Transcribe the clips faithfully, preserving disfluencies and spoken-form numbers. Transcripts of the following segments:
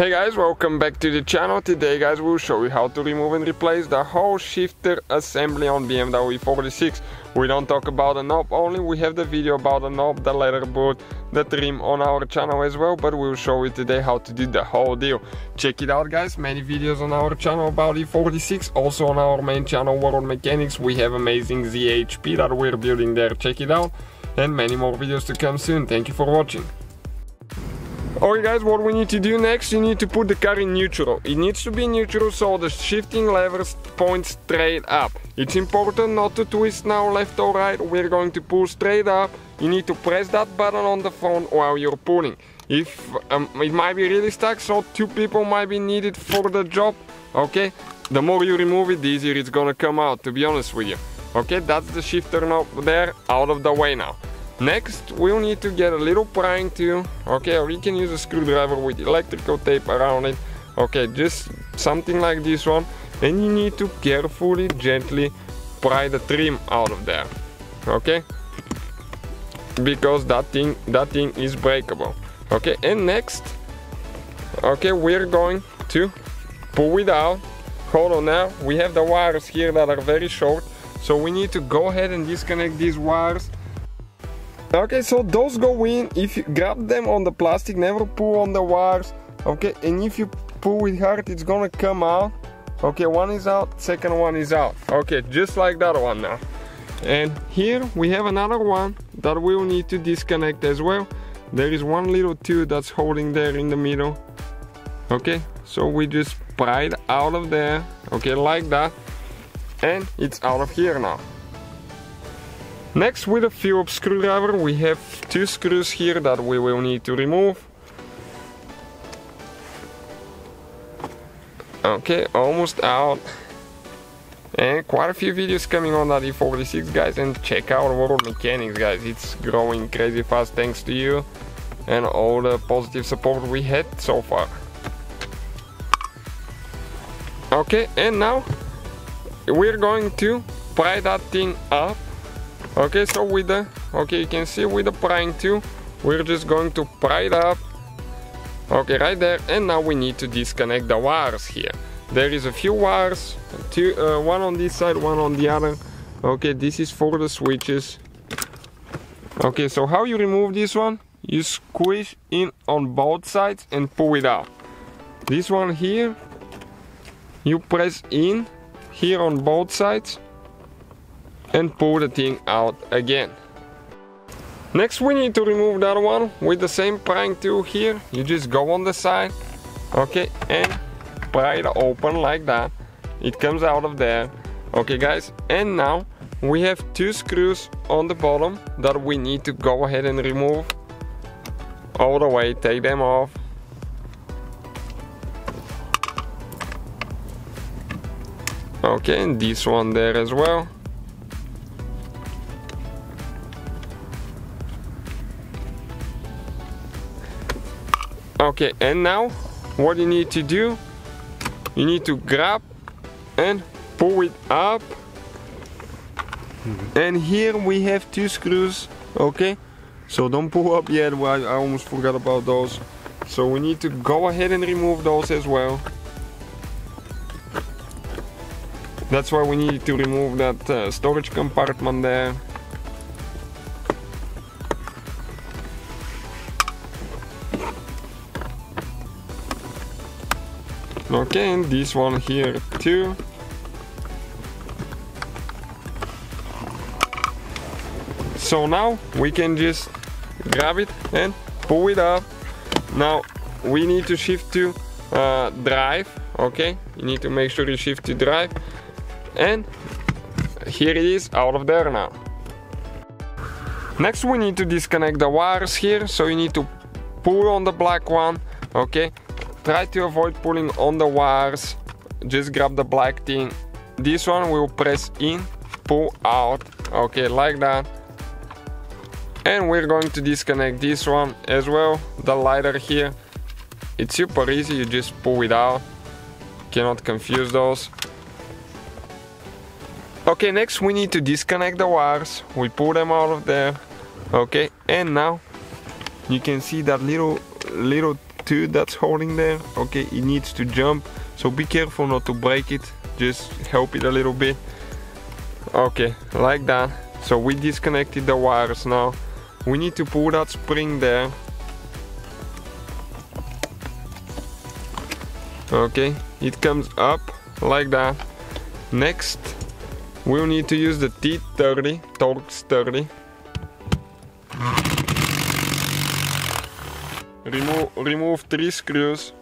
Hey guys, welcome back to the channel. Today guys, we'll show you how to remove and replace the whole shifter assembly on B M W E forty-six. We don't talk about the knob only, we have the video about the knob, the leaderboard, the trim on our channel as well, but we'll show you today how to do the whole deal. Check it out guys, many videos on our channel about E forty-six, also on our main channel World Mechanics we have amazing Z H P that we're building there, check it out, and many more videos to come soon. Thank you for watching. Okay guys, what we need to do next, you need to put the car in neutral. It needs to be neutral so the shifting levers point straight up. It's important not to twist now left or right, we're going to pull straight up. You need to press that button on the phone while you're pulling. If um, it might be really stuck, so two people might be needed for the job, okay? The more you remove it, the easier it's gonna come out, to be honest with you. Okay, that's the shifter knob there, out of the way now. Next, we'll need to get a little prying tool, okay, or you can use a screwdriver with electrical tape around it, okay, just something like this one, and you need to carefully, gently pry the trim out of there, okay, because that thing, that thing is breakable, okay, and next, okay, we're going to pull it out. Hold on now, we have the wires here that are very short, so we need to go ahead and disconnect these wires. Okay, so those go in. If you grab them on the plastic, never pull on the wires, okay, and if you pull it hard, it's gonna come out, okay, one is out, second one is out, okay, just like that one now. And here we have another one that we'll need to disconnect as well. There is one little tube that's holding there in the middle, okay, so we just pry it out of there, okay, like that, and it's out of here now. Next, with a Phillips screwdriver, we have two screws here that we will need to remove. Okay, almost out. And quite a few videos coming on that E forty-six, guys, and check out World Mechanics, guys. It's growing crazy fast thanks to you and all the positive support we had so far. Okay, and now we're going to pry that thing up. Okay, so with the, okay, you can see with the prying tool, we're just going to pry it up. Okay, right there, and now we need to disconnect the wires here. There is a few wires, two, uh, one on this side, one on the other. Okay, this is for the switches. Okay, so how you remove this one? You squish in on both sides and pull it out. This one here, you press in here on both sides and pull the thing out again. Next we need to remove that one with the same prying tool here. You just go on the side, okay, and pry it open like that. It comes out of there. Okay guys, and now we have two screws on the bottom that we need to go ahead and remove all the way, take them off. Okay, and this one there as well. Okay, and now what you need to do, you need to grab and pull it up. Mm-hmm. And here we have two screws, okay, so don't pull up yet, well, I almost forgot about those, so we need to go ahead and remove those as well. That's why we need to remove that uh, storage compartment there. Okay, and this one here too. So now we can just grab it and pull it up. Now we need to shift to uh, drive, okay? You need to make sure you shift to drive. And here it is, out of there now. Next we need to disconnect the wires here, so you need to pull on the black one, okay? Try to avoid pulling on the wires, just grab the black thing. This one will press in, pull out, okay, like that. And we're going to disconnect this one as well, the lighter here. It's super easy, you just pull it out, cannot confuse those. Okay, next we need to disconnect the wires, we pull them out of there, okay, and now you can see that little, little tube that's holding there. Okay, it needs to jump, so be careful not to break it, just help it a little bit. Okay, like that. So we disconnected the wires. Now we need to pull that spring there. Okay, it comes up like that. Next, we'll need to use the T thirty, Torx thirty. Remove, remove three screws.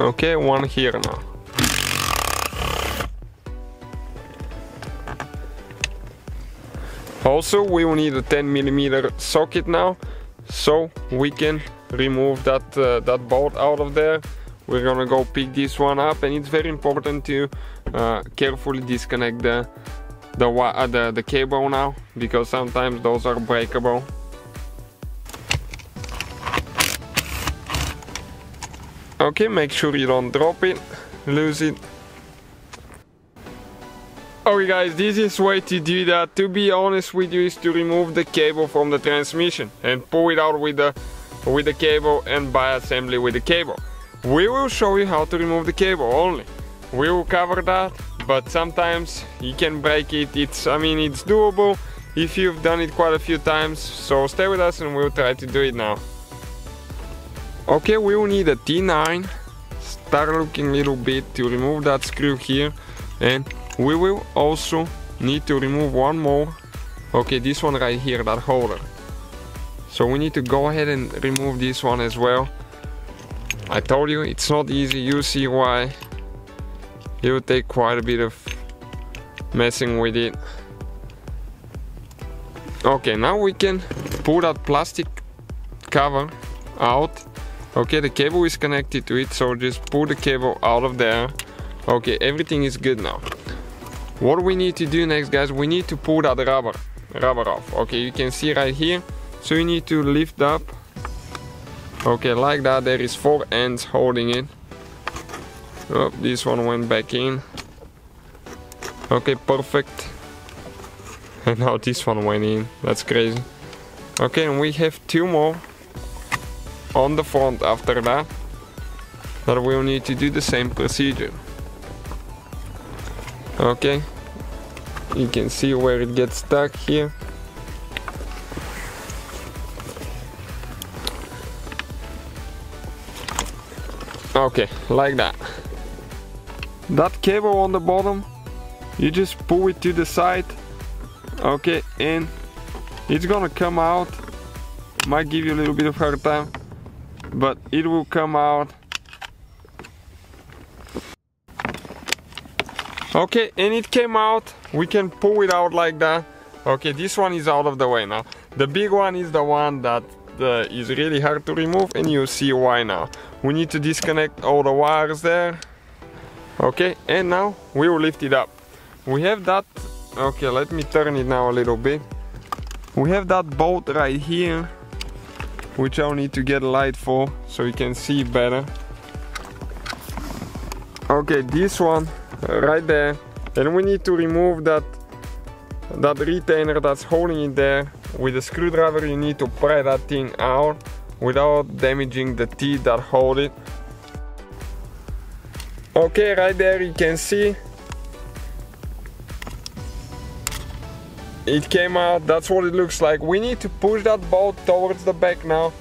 Okay, one here now. Also, we will need a ten millimeter socket now, so we can remove that uh, that bolt out of there. We're gonna go pick this one up, and it's very important to uh, carefully disconnect the the, uh, the the cable now, because sometimes those are breakable. Okay, make sure you don't drop it, lose it. Okay guys, this is way to do that. To be honest with you, is to remove the cable from the transmission and pull it out with the with the cable and by assembly with the cable. We will show you how to remove the cable only. We will cover that, but sometimes you can break it. It's I mean it's doable if you've done it quite a few times. So stay with us and we'll try to do it now. Okay, we will need a T nine. Start looking a little bit to remove that screw here, and we will also need to remove one more. Okay, this one right here, that holder. So we need to go ahead and remove this one as well. I told you, it's not easy. You see why. It will take quite a bit of messing with it. Okay, now we can pull that plastic cover out. Okay, the cable is connected to it, so just pull the cable out of there. Okay, everything is good now. What we need to do next, guys, we need to pull that rubber rubber off. Okay, you can see right here. So you need to lift up. Okay, like that. There is four ends holding it. Oh, this one went back in. Okay, perfect. And now this one went in. That's crazy. Okay, and we have two more on the front after that. That we'll need to do the same procedure. Okay, you can see where it gets stuck here. Okay, like that. That cable on the bottom, you just pull it to the side. Okay, and it's gonna come out. Might give you a little bit of hard time, but it will come out. Okay, and it came out. We can pull it out like that. Okay, this one is out of the way now. The big one is the one that uh, is really hard to remove, and you'll see why now. We need to disconnect all the wires there. Okay, and now we will lift it up. We have that. Okay, let me turn it now a little bit. We have that bolt right here, which I'll need to get a light for so you can see better. Okay, this one right there, and we need to remove that that retainer that's holding it there. With a screwdriver you need to pry that thing out without damaging the teeth that hold it. Okay, right there you can see it came out. That's what it looks like. We need to push that bolt towards the back now.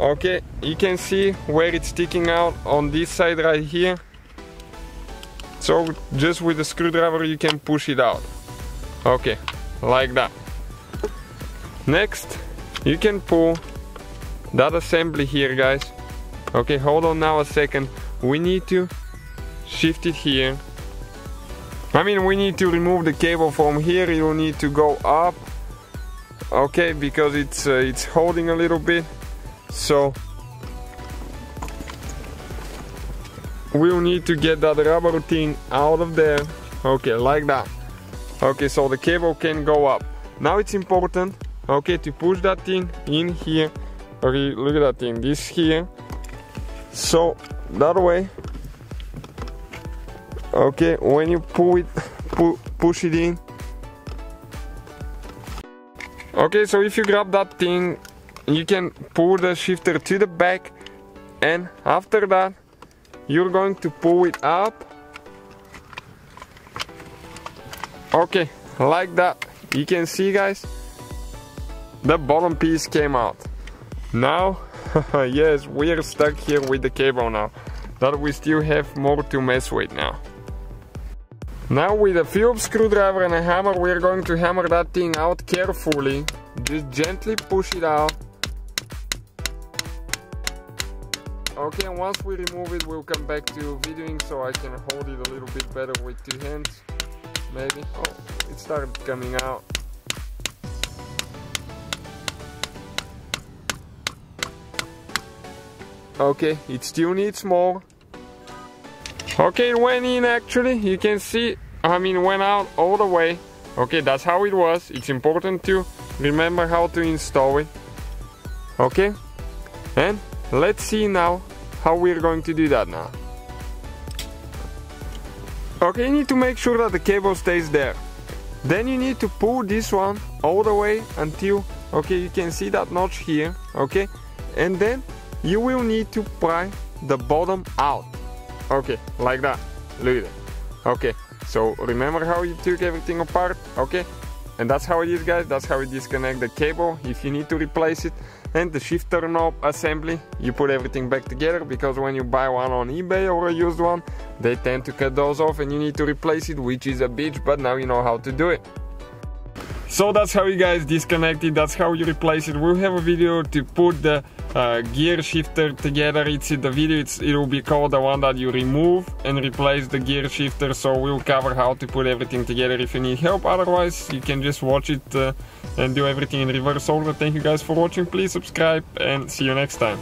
Okay, you can see where it's sticking out on this side right here. So just with the screwdriver you can push it out. Okay, like that. Next, you can pull that assembly here, guys. Okay, hold on now a second. We need to shift it here. I mean, we need to remove the cable from here. You will need to go up. Okay, because it's uh, it's holding a little bit. So we'll need to get that rubber thing out of there. Okay, like that. Okay, so the cable can go up. Now it's important, okay, to push that thing in here. Okay, look at that thing, this here. So, that way. Okay, when you pull it, pu push it in. Okay, so if you grab that thing, you can pull the shifter to the back, and after that you're going to pull it up. Okay, like that. You can see, guys, the bottom piece came out. Now yes, we are stuck here with the cable now, that we still have more to mess with now. Now with a Phillips screwdriver and a hammer, we are going to hammer that thing out carefully. Just gently push it out. Okay, and once we remove it, we'll come back to videoing so I can hold it a little bit better with two hands. Maybe. Oh, it started coming out. Okay, it still needs more. Okay, it went in actually, you can see, I mean went out all the way. Okay, that's how it was. It's important to remember how to install it. Okay, and let's see now how we're going to do that now. Okay, you need to make sure that the cable stays there. Then you need to pull this one all the way until, okay, you can see that notch here, okay? And then you will need to pry the bottom out. Okay, like that. Look at that. Okay, so remember how you took everything apart. Okay, and that's how it is, guys. That's how you disconnect the cable if you need to replace it. And the shifter knob assembly, you put everything back together, because when you buy one on eBay or a used one, they tend to cut those off and you need to replace it, which is a bitch, but now you know how to do it. So that's how you guys disconnect it, that's how you replace it. We'll have a video to put the uh, gear shifter together. It's in the video, it's, it will be called the one that you remove and replace the gear shifter, so we'll cover how to put everything together if you need help. Otherwise you can just watch it uh, and do everything in reverse order. Thank you guys for watching, please subscribe and see you next time.